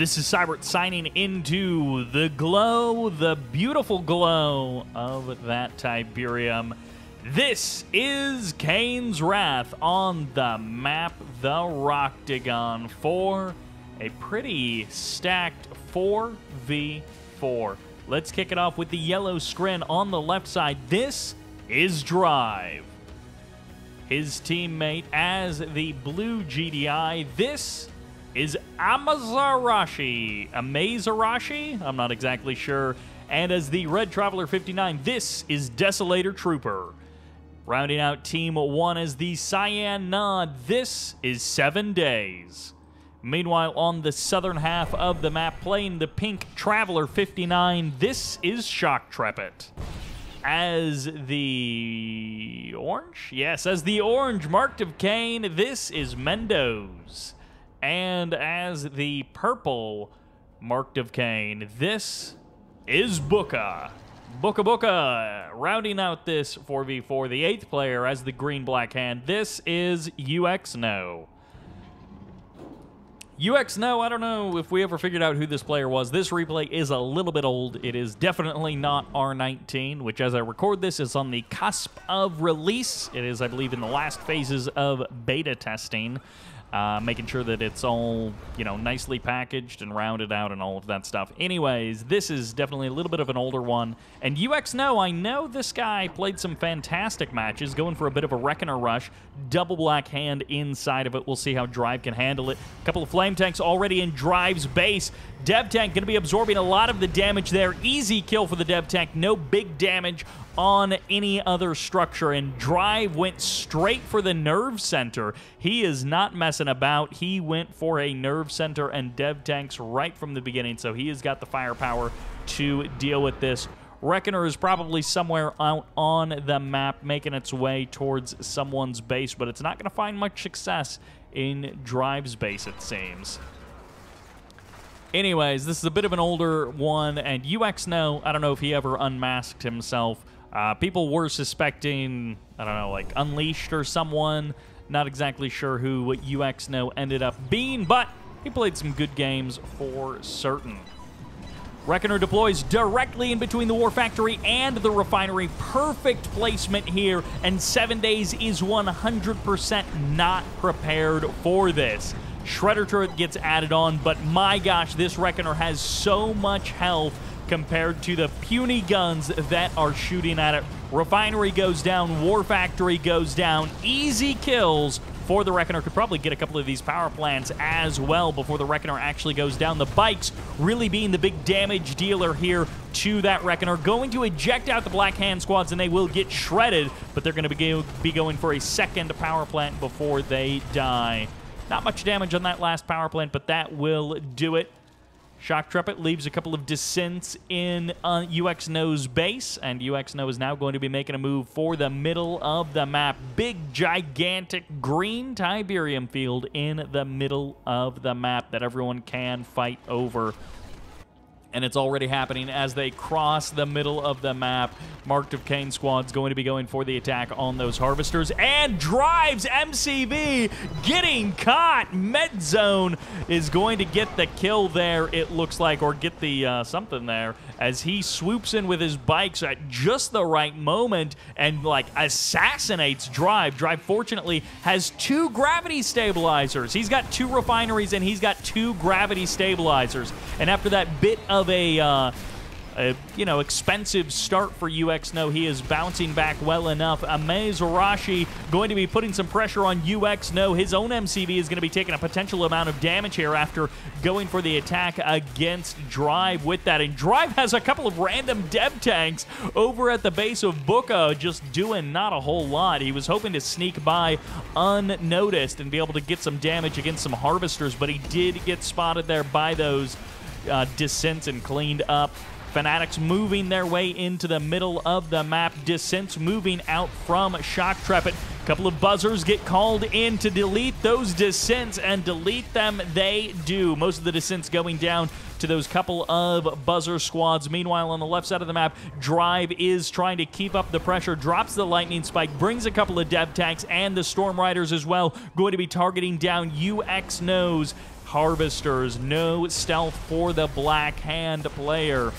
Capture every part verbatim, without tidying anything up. This is Cybert signing into the glow, the beautiful glow of that Tiberium. This is Kane's Wrath on the map, the Rocktagon, for a pretty stacked four v four. Let's kick it off with the yellow Skrin on the left side. This is Drive. His teammate as the blue G D I. This is Amazarashi. Amazarashi? I'm not exactly sure. And as the red Traveler fifty-nine, this is Desolator Trooper. Rounding out team one as the cyan Nod, this is seven days. Meanwhile, on the southern half of the map, playing the pink Traveler fifty-nine, this is Shoktrepet. As the orange? Yes, as the orange marked of Kane, this is Mendoza. And as the purple marked of Kane, this is Booka. Booka Booka, rounding out this four v four, the eighth player as the green Black Hand, this is uxno. uxno, I don't know if we ever figured out who this player was. This replay is a little bit old. It is definitely not R nineteen, which as I record this is on the cusp of release. It is, I believe, in the last phases of beta testing, uh, making sure that it's all, you know, nicely packaged and rounded out and all of that stuff. Anyways, this is definitely a little bit of an older one. And uxno, I know this guy played some fantastic matches, going for a bit of a Reckoner Rush. Double Black Hand inside of it. We'll see how Drive can handle it. A couple of flames tanks already in Drive's base. Dev Tank going to be absorbing a lot of the damage there. Easy kill for the Dev Tank. No big damage on any other structure. And Drive went straight for the Nerve Center. He is not messing about. He went for a Nerve Center and Dev Tanks right from the beginning. So he has got the firepower to deal with this. Reckoner is probably somewhere out on the map, making its way towards someone's base, but it's not going to find much success in Drive's base, it seems. Anyways, this is a bit of an older one, and uxno, I don't know if he ever unmasked himself. Uh, people were suspecting, I don't know, like Unleashed or someone. Not exactly sure who uxno ended up being, but he played some good games for certain. Reckoner deploys directly in between the War Factory and the Refinery. Perfect placement here, and seven days is one hundred percent not prepared for this. Shredder turret gets added on, but my gosh, this Reckoner has so much health compared to the puny guns that are shooting at it. Refinery goes down, War Factory goes down, easy kills for the Reckoner. Could probably get a couple of these power plants as well before the Reckoner actually goes down. The bikes really being the big damage dealer here to that Reckoner. Going to eject out the Black Hand squads, and they will get shredded, but they're going to be going for a second power plant before they die. Not much damage on that last power plant, but that will do it. Shoktrepet leaves a couple of Descents in uh, uxno's base, and uxno is now going to be making a move for the middle of the map. Big, gigantic green Tiberium field in the middle of the map that everyone can fight over. And it's already happening as they cross the middle of the map. Marked of Kane squad's going to be going for the attack on those harvesters. And Drive's M C V getting caught. Med Zone is going to get the kill there, it looks like, or get the uh, something there, as he swoops in with his bikes at just the right moment and, like, assassinates Drive. Drive, fortunately, has two gravity stabilizers. He's got two refineries, and he's got two gravity stabilizers. And after that bit of Of a, uh, a, you know, expensive start for uxno, he is bouncing back well enough. Amazarashi going to be putting some pressure on uxno. His own M C V is going to be taking a potential amount of damage here after going for the attack against Drive with that. And Drive has a couple of random Dev Tanks over at the base of Booka just doing not a whole lot. He was hoping to sneak by unnoticed and be able to get some damage against some harvesters, but he did get spotted there by those Uh, Descents and cleaned up. Fanatics moving their way into the middle of the map. Descents moving out from Shoktrepet. A couple of buzzers get called in to delete those Descents, and delete them they do. Most of the Descents going down to those couple of buzzer squads. Meanwhile, on the left side of the map, Drive is trying to keep up the pressure, drops the Lightning Spike, brings a couple of Dev Tanks and the Storm Riders as well, going to be targeting down uxno's Harvesters, no stealth for the Black Hand player.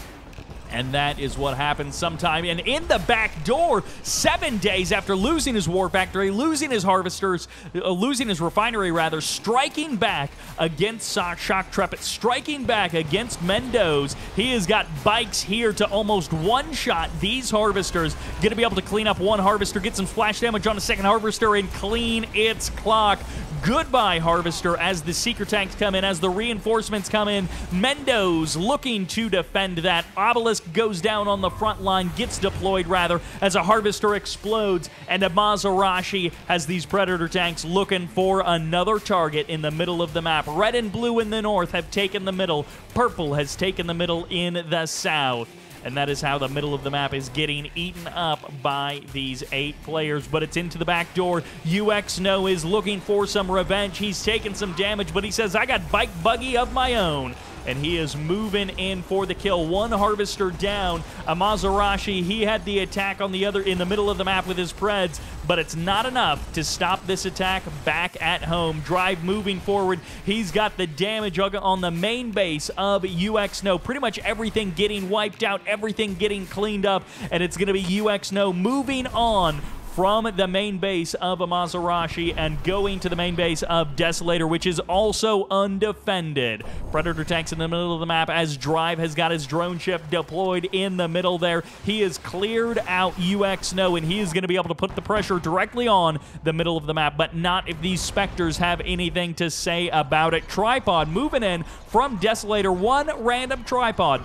And that is what happened sometime. And in the back door, seven days after losing his War Factory, losing his Harvesters, uh, losing his Refinery, rather, striking back against shoktrepet, striking back against Mendoza. He has got bikes here to almost one-shot these Harvesters. Going to be able to clean up one Harvester, get some splash damage on a second Harvester, and clean its clock. Goodbye, Harvester, as the Seeker tanks come in, as the reinforcements come in. Mendoza looking to defend that. Obelisk goes down on the front line, gets deployed, rather, as a Harvester explodes, and Amazarashi has these Predator tanks looking for another target in the middle of the map. Red and blue in the north have taken the middle. Purple has taken the middle in the south. And that is how the middle of the map is getting eaten up by these eight players. But it's into the back door. uxno is looking for some revenge. He's taken some damage, but he says, I got bike buggy of my own. And he is moving in for the kill. One Harvester down. Amazarashi, he had the attack on the other in the middle of the map with his Preds, but it's not enough to stop this attack back at home. Drive moving forward. He's got the damage on the main base of uxno. Pretty much everything getting wiped out, everything getting cleaned up, and it's going to be uxno moving on from the main base of Amazarashi and going to the main base of Desolator, which is also undefended. Predator tanks in the middle of the map as Drive has got his drone ship deployed in the middle there. He has cleared out uxno, and he is going to be able to put the pressure directly on the middle of the map, but not if these Spectres have anything to say about it. Tripod moving in from Desolator. One random Tripod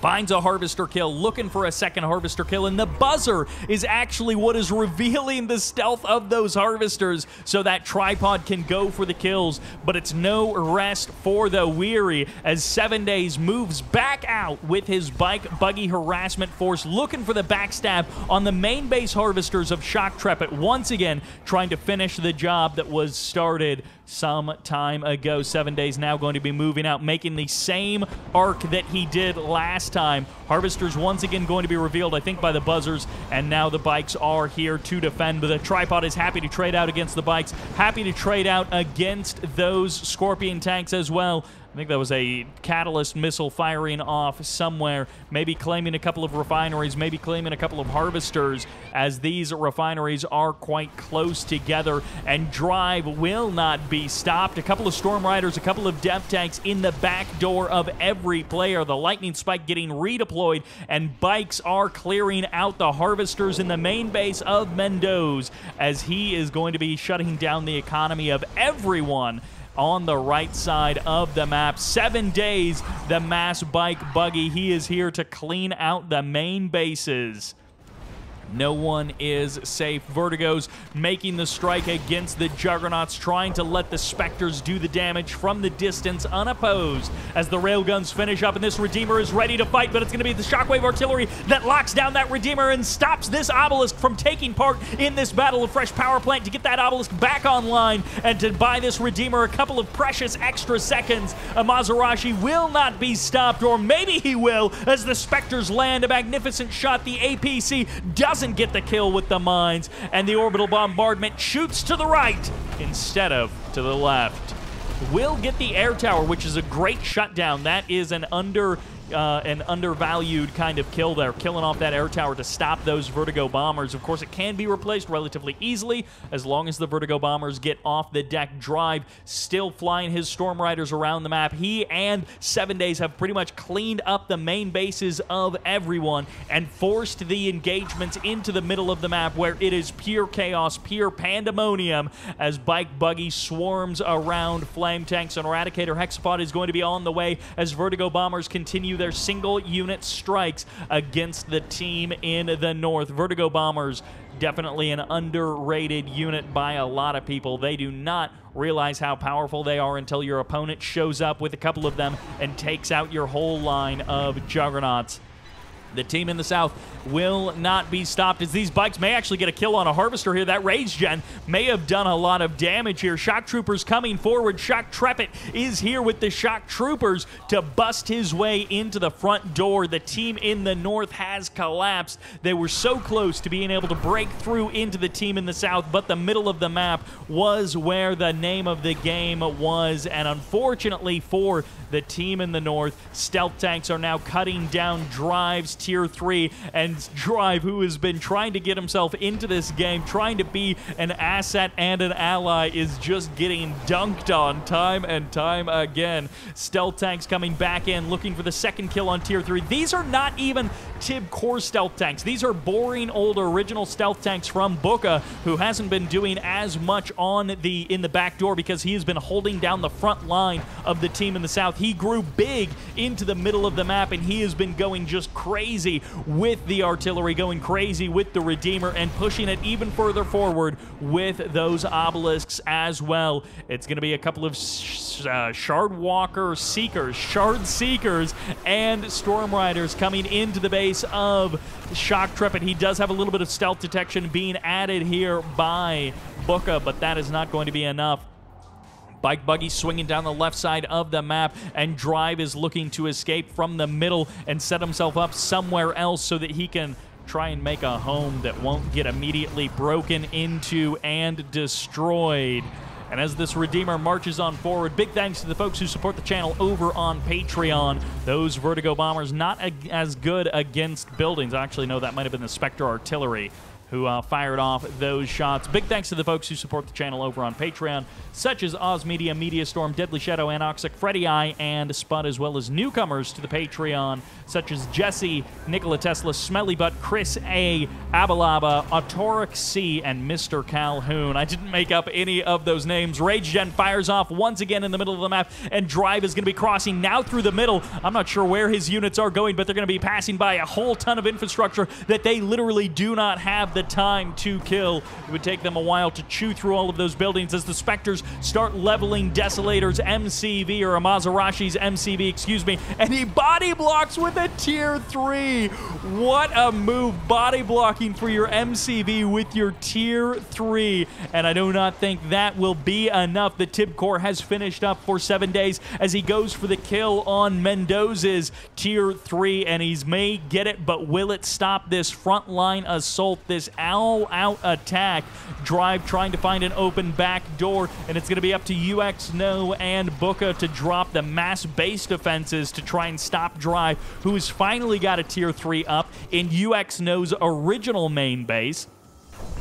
finds a Harvester kill, looking for a second Harvester kill, and the buzzer is actually what is revealing the stealth of those Harvesters so that Tripod can go for the kills. But it's no rest for the weary as seven days moves back out with his bike buggy harassment force, looking for the backstab on the main base Harvesters of shoktrepet, once again trying to finish the job that was started some time ago. seven days now going to be moving out, making the same arc that he did last time. Harvesters once again going to be revealed, I think, by the buzzers, and now the bikes are here to defend. But the Tripod is happy to trade out against the bikes, happy to trade out against those Scorpion tanks as well. I think that was a catalyst missile firing off somewhere, maybe claiming a couple of refineries, maybe claiming a couple of Harvesters, as these refineries are quite close together, and Drive will not be stopped. A couple of Storm Riders, a couple of Dev Tanks in the back door of every player. The Lightning Spike getting redeployed, and bikes are clearing out the Harvesters in the main base of Mendoza, as he is going to be shutting down the economy of everyone on the right side of the map. seven days, the mass bike buggy, he is here to clean out the main bases. No one is safe. Vertigo's making the strike against the Juggernauts, trying to let the Spectres do the damage from the distance unopposed as the railguns finish up, and this Redeemer is ready to fight, but it's going to be the Shockwave Artillery that locks down that Redeemer and stops this Obelisk from taking part in this battle. Of fresh power plant to get that Obelisk back online and to buy this Redeemer a couple of precious extra seconds. Amazarashi will not be stopped, or maybe he will, as the Spectres land a magnificent shot. The A P C doesn't and get the kill with the mines, and the orbital bombardment shoots to the right instead of to the left. Will get the air tower, which is a great shutdown. That is an under Uh, an undervalued kind of kill there, killing off that air tower to stop those Vertigo Bombers. Of course, it can be replaced relatively easily as long as the Vertigo Bombers get off the deck. Drive still flying his Storm Riders around the map. He and seven days have pretty much cleaned up the main bases of everyone and forced the engagements into the middle of the map, where it is pure chaos, pure pandemonium, as Bike Buggy swarms around flame tanks. And Eradicator Hexapod is going to be on the way as Vertigo Bombers continue their single unit strikes against the team in the north. Vertigo Bombers, definitely an underrated unit by a lot of people. They do not realize how powerful they are until your opponent shows up with a couple of them and takes out your whole line of Juggernauts. The team in the south will not be stopped, as these bikes may actually get a kill on a Harvester here. That Rage Gen may have done a lot of damage here. Shock Troopers coming forward. Shoktrepet is here with the Shock Troopers to bust his way into the front door. The team in the north has collapsed. They were so close to being able to break through into the team in the south, but the middle of the map was where the name of the game was, and unfortunately for the team in the north, Stealth Tanks are now cutting down Drive's tier three, and Drive, who has been trying to get himself into this game, trying to be an asset and an ally, is just getting dunked on time and time again. Stealth Tanks coming back in, looking for the second kill on tier three. These are not even Tib core Stealth Tanks. These are boring old original Stealth Tanks from Booka, who hasn't been doing as much on the in the back door because he has been holding down the front line of the team in the south. He grew big into the middle of the map, and he has been going just crazy with the artillery, going crazy with the Redeemer, and pushing it even further forward with those Obelisks as well. It's going to be a couple of sh uh, Shard Walker Seekers, Shard Seekers, and Storm Riders coming into the base of Shoktrepet. He does have a little bit of stealth detection being added here by Booka, but that is not going to be enough. Bike Buggy swinging down the left side of the map, and Drive is looking to escape from the middle and set himself up somewhere else so that he can try and make a home that won't get immediately broken into and destroyed. And as this Redeemer marches on forward, big thanks to the folks who support the channel over on Patreon. Those Vertigo Bombers not as good against buildings. Actually, no, that might have been the Spectre Artillery who uh, fired off those shots. Big thanks to the folks who support the channel over on Patreon, such as Oz Media, Media Storm, Deadly Shadow, Anoxic, Freddy Eye, and Spud, as well as newcomers to the Patreon, such as Jesse, Nikola Tesla, Smelly Butt, Chris A, Abalaba, Autoric C, and Mister Calhoun. I didn't make up any of those names. Rage Gen fires off once again in the middle of the map, and Drive is going to be crossing now through the middle. I'm not sure where his units are going, but they're going to be passing by a whole ton of infrastructure that they literally do not have the time to kill. It would take them a while to chew through all of those buildings as the Spectres start leveling Desolator's M C V, or Amazarashi's M C V, excuse me, and he body blocks with a tier three. What a move, body blocking for your M C V with your tier three, and I do not think that will be enough. The Tib Corps has finished up for seven days as he goes for the kill on Mendoza's tier three, and he's may get it, but will it stop this frontline assault, this all-out attack? Drive trying to find an open back door, and it's going to be up to uxno and Booka to drop the mass base defenses to try and stop Drive, who has finally got a tier three up in uxno's original main base.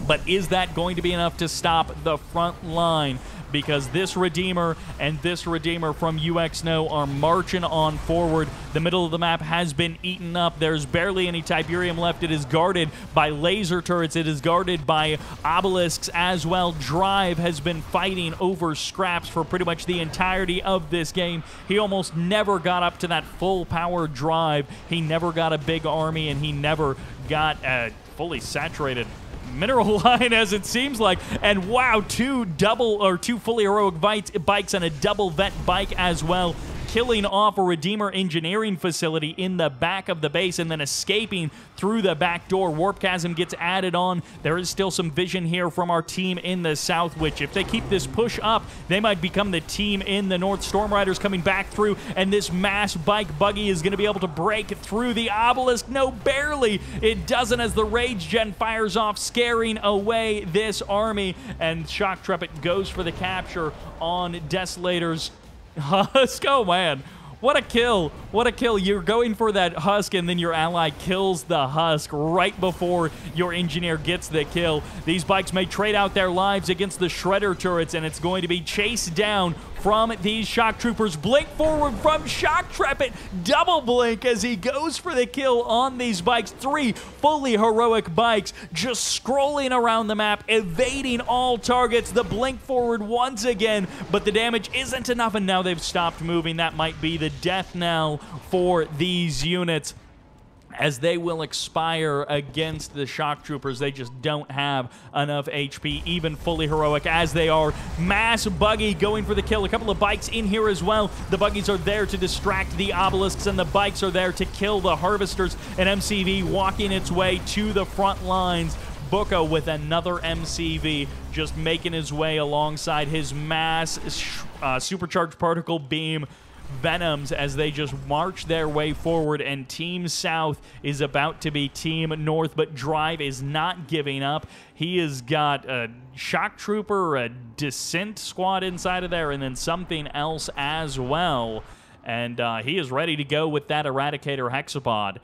But is that going to be enough to stop the front line? Because this Redeemer and this Redeemer from uxno are marching on forward. The middle of the map has been eaten up. There's barely any Tiberium left. It is guarded by laser turrets. It is guarded by Obelisks as well. Drive has been fighting over scraps for pretty much the entirety of this game. He almost never got up to that full power Drive. He never got a big army, and he never got a fully saturated mineral line, as it seems like. And wow, two double or two fully heroic bikes and a double vet bike as well, killing off a Redeemer engineering facility in the back of the base and then escaping through the back door. Warp Chasm gets added on. There is still some vision here from our team in the south, which if they keep this push up, they might become the team in the north. Storm Riders coming back through, and this mass bike buggy is going to be able to break through the Obelisk. No, barely. It doesn't, as the Rage Gen fires off, scaring away this army, and Shoktrepet goes for the capture on Desolator's Husk. Oh man, what a kill, what a kill. You're going for that Husk, and then your ally kills the Husk right before your engineer gets the kill. These bikes may trade out their lives against the Shredder turrets, and it's going to be chased down from these Shock Troopers. Blink forward from Shoktrepet, double blink as he goes for the kill on these bikes. Three fully heroic bikes just scrolling around the map, evading all targets. The blink forward once again, but the damage isn't enough, and now they've stopped moving. That might be the death knell for these units. as they will expire against the Shock Troopers. They just don't have enough H P, even fully heroic as they are. Mass Buggy going for the kill. A couple of bikes in here as well. The buggies are there to distract the Obelisks, and the bikes are there to kill the Harvesters. And M C V walking its way to the front lines. Booka with another M C V, just making his way alongside his mass uh, supercharged particle beam Venoms as they just march their way forward, and Team South is about to be Team North, but Drive is not giving up. He has got a Shock Trooper, a Descent squad inside of there, and then something else as well, and uh, he is ready to go with that Eradicator Hexapod.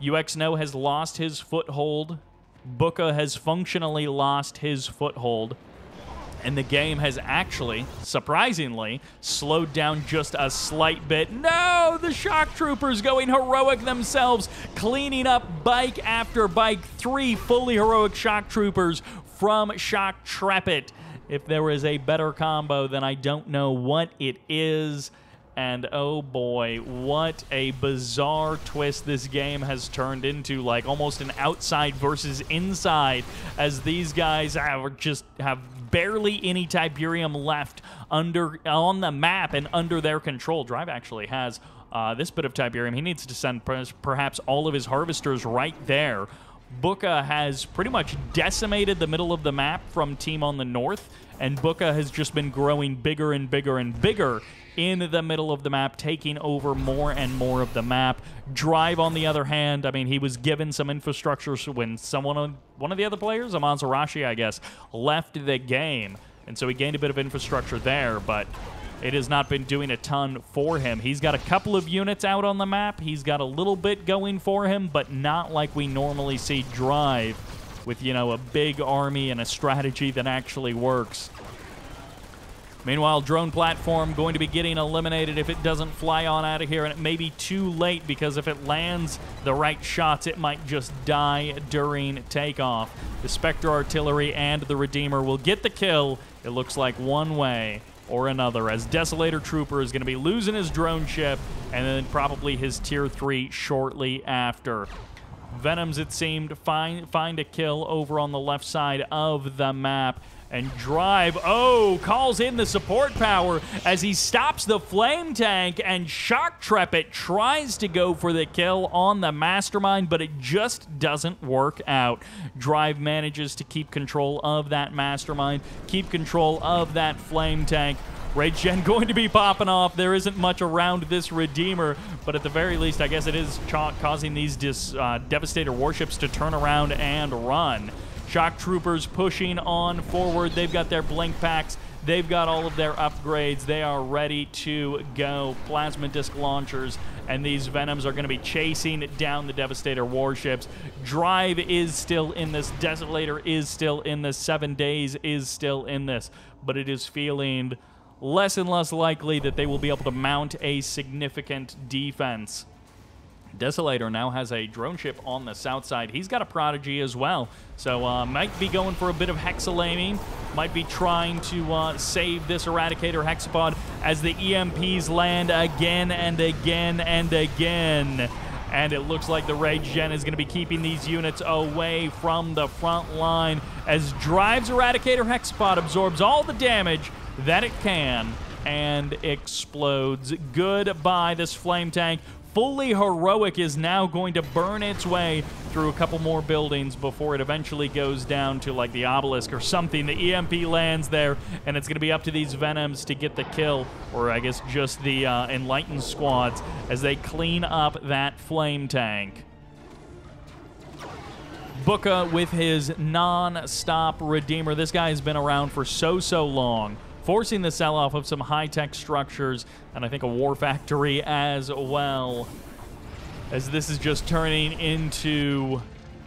uxno has lost his foothold. Booka has functionally lost his foothold. And the game has actually, surprisingly, slowed down just a slight bit. No! The Shock Troopers going heroic themselves, cleaning up bike after bike. Three fully heroic Shock Troopers from shoktrepet. If there is a better combo, then I don't know what it is. And oh boy, what a bizarre twist this game has turned into, like almost an outside versus inside, as these guys have just have barely any Tiberium left under on the map and under their control. Drive actually has uh, this bit of Tiberium. He needs to send per perhaps all of his Harvesters right there. Booka has pretty much decimated the middle of the map from Team on the North, and Booka has just been growing bigger and bigger and bigger in the middle of the map, taking over more and more of the map. Drive, on the other hand, I mean, he was given some infrastructure when someone, one of the other players, Amazarashi, I guess, left the game. And so he gained a bit of infrastructure there, but it has not been doing a ton for him. He's got a couple of units out on the map. He's got a little bit going for him, but not like we normally see Drive with, you know, a big army and a strategy that actually works. Meanwhile, drone platform going to be getting eliminated if it doesn't fly on out of here, and it may be too late because if it lands the right shots, it might just die during takeoff. The Spectre Artillery and the Redeemer will get the kill, it looks like, one way or another, as Desolator Trooper is going to be losing his drone ship and then probably his tier three shortly after. Venoms, it seemed, find, find a kill over on the left side of the map. And Drive, oh, calls in the support power as he stops the flame tank, and shoktrepet tries to go for the kill on the Mastermind, but it just doesn't work out. Drive manages to keep control of that Mastermind, keep control of that flame tank. Rage Gen going to be popping off. There isn't much around this Redeemer, but at the very least, I guess it is causing these dis, uh, Devastator warships to turn around and run. Shock Troopers pushing on forward. They've got their blink packs. They've got all of their upgrades. They are ready to go. Plasma disc launchers, and these Venoms are going to be chasing down the Devastator warships. Drive is still in this. Desolator is still in this. seven days is still in this, but it is feeling less and less likely that they will be able to mount a significant defense. Desolator now has a drone ship on the south side. He's got a Prodigy as well, so uh, might be going for a bit of hexalaming, might be trying to uh, save this Eradicator Hexapod as the E M Ps land again and again and again. And it looks like the Rage Gen is going to be keeping these units away from the front line as Drive's Eradicator Hexapod absorbs all the damage that it can and explodes. Goodbye, this flame tank. Fully heroic is now going to burn its way through a couple more buildings before it eventually goes down to like the Obelisk or something. The E M P lands there, and it's going to be up to these Venoms to get the kill, or I guess just the uh, Enlightened squads as they clean up that flame tank. Booka with his non-stop Redeemer. This guy has been around for so, so long, forcing the sell-off of some high-tech structures, and I think a War Factory as well, as this is just turning into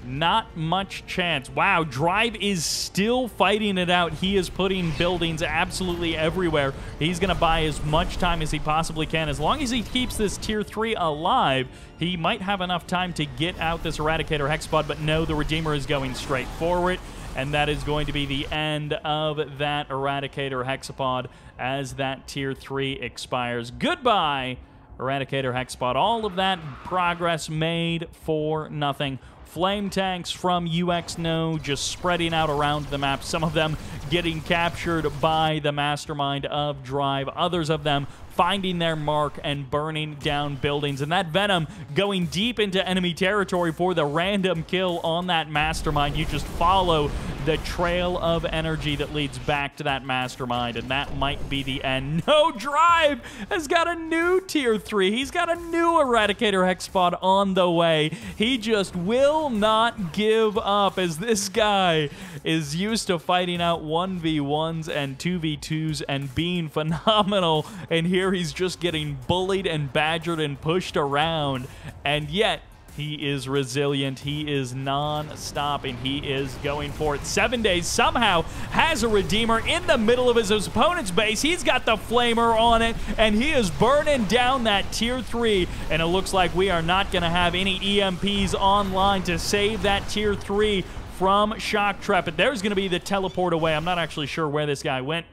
not much chance. Wow, Drive is still fighting it out. He is putting buildings absolutely everywhere. He's going to buy as much time as he possibly can. As long as he keeps this tier three alive, he might have enough time to get out this Eradicator Hexapod, but no, the Redeemer is going straight forward. And that is going to be the end of that Eradicator Hexapod as that tier three expires. Goodbye, Eradicator Hexapod, all of that progress made for nothing. Flame tanks from uxno just spreading out around the map, some of them getting captured by the mastermind of Drive, others of them finding their mark and burning down buildings. And that Venom going deep into enemy territory for the random kill on that mastermind. You just follow the trail of energy that leads back to that mastermind, and that might be the end. No, Drive has got a new tier three. He's got a new Eradicator Hexapod on the way. He just will not give up, as this guy is used to fighting out one v ones and two v twos and being phenomenal, and here he's just getting bullied and badgered and pushed around, and yet he is resilient, he is non-stopping, he is going for it. seven days somehow has a Redeemer in the middle of his opponent's base. He's got the Flamer on it, and he is burning down that Tier three, and it looks like we are not going to have any E M Ps online to save that Tier three from shoktrepet. There's going to be the teleport away. I'm not actually sure where this guy went.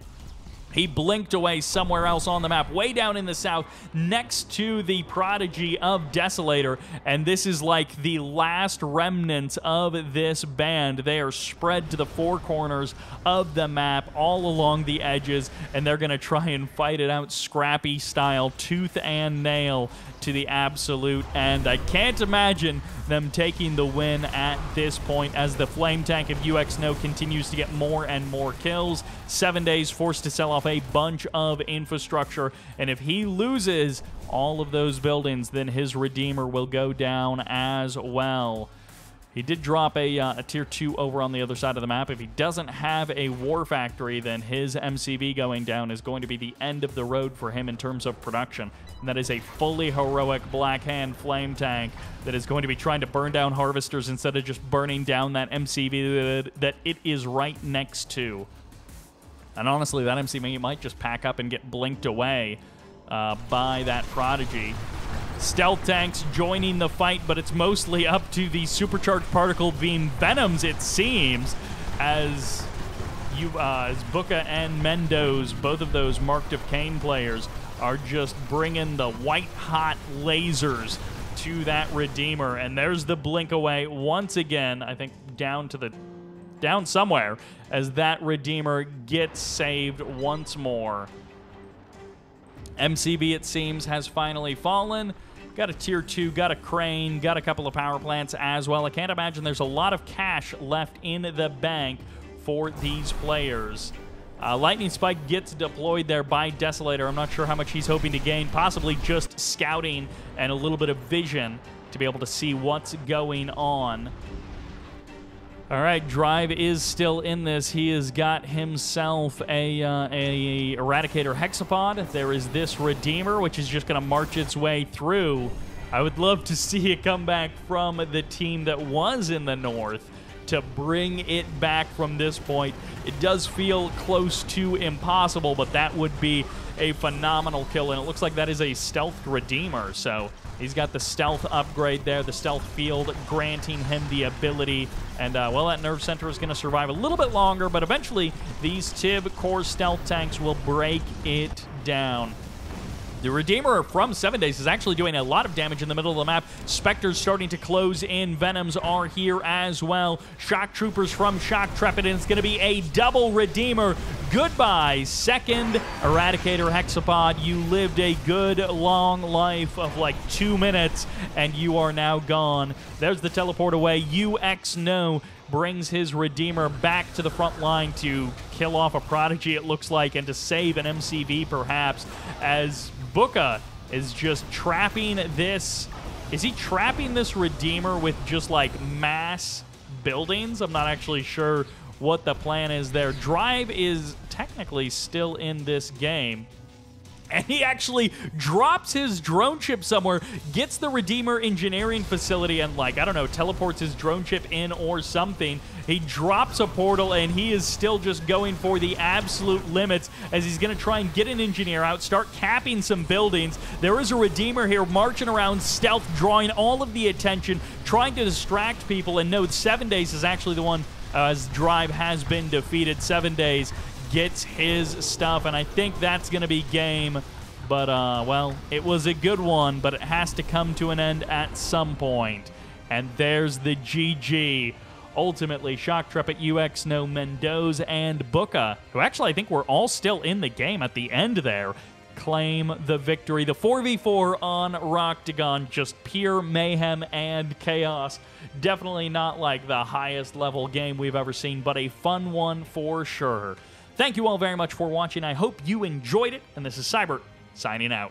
He blinked away somewhere else on the map, way down in the south, next to the Prodigy of Desolator, and this is like the last remnants of this band. They are spread to the four corners of the map, all along the edges, and they're going to try and fight it out scrappy style, tooth and nail, to the absolute end. I can't imagine them taking the win at this point, as the flame tank of uxno continues to get more and more kills. seven days forced to sell off a bunch of infrastructure, and if he loses all of those buildings, then his Redeemer will go down as well. He did drop a, uh, a tier two over on the other side of the map. If he doesn't have a War Factory, then his M C V going down is going to be the end of the road for him in terms of production. And that is a fully heroic Black Hand flame tank that is going to be trying to burn down harvesters instead of just burning down that M C V that it is right next to. And honestly, that M C V might just pack up and get blinked away uh, by that Prodigy. Stealth tanks joining the fight, but it's mostly up to the supercharged particle beam Venoms, it seems, as you uh, as Booka and Mendoza, both of those Marked of Cain players, are just bringing the white-hot lasers to that Redeemer. And there's the blink away once again, I think down to the down somewhere, as that Redeemer gets saved once more. M C B, it seems, has finally fallen. Got a tier two, got a crane, got a couple of power plants as well. I can't imagine there's a lot of cash left in the bank for these players. Uh, Lightning Spike gets deployed there by Desolator. I'm not sure how much he's hoping to gain, possibly just scouting and a little bit of vision to be able to see what's going on. All right, Drive is still in this. He has got himself a, uh, a Eradicator Hexapod. There is this Redeemer, which is just going to march its way through. I would love to see a comeback from the team that was in the north to bring it back from this point. It does feel close to impossible, but that would be a phenomenal kill, and it looks like that is a stealth Redeemer, so he's got the stealth upgrade there, the stealth field, granting him the ability. And, uh, well, that Nerve Center is going to survive a little bit longer, but eventually these Tib Core stealth tanks will break it down. The Redeemer from seven days is actually doing a lot of damage in the middle of the map. Spectres starting to close in. Venoms are here as well. Shock Troopers from shoktrepet, and it's going to be a double Redeemer. Goodbye, second Eradicator Hexapod. You lived a good long life of like two minutes, and you are now gone. There's the teleport away. uxno brings his Redeemer back to the front line to kill off a Prodigy, it looks like, and to save an M C V perhaps, as Booka is just trapping this. Is he trapping this Redeemer with just like mass buildings? I'm not actually sure what the plan is there. Drive is technically still in this game, and he actually drops his drone ship somewhere, gets the Redeemer engineering facility, and like, I don't know, teleports his drone ship in or something. He drops a portal, and he is still just going for the absolute limits, as he's going to try and get an engineer out, start capping some buildings. There is a Redeemer here marching around, stealth, drawing all of the attention, trying to distract people, and no, seven days is actually the one, uh, as Drive has been defeated. seven days gets his stuff, and I think that's going to be game. But, uh, well, it was a good one, but it has to come to an end at some point. And there's the G G. Ultimately, shoktrepet, uxno, Mendoza, and Booka, who actually I think were all still in the game at the end there, claim the victory. The four v four on Rocktagon, just pure mayhem and chaos. Definitely not like the highest level game we've ever seen, but a fun one for sure. Thank you all very much for watching. I hope you enjoyed it, and this is Cyber signing out.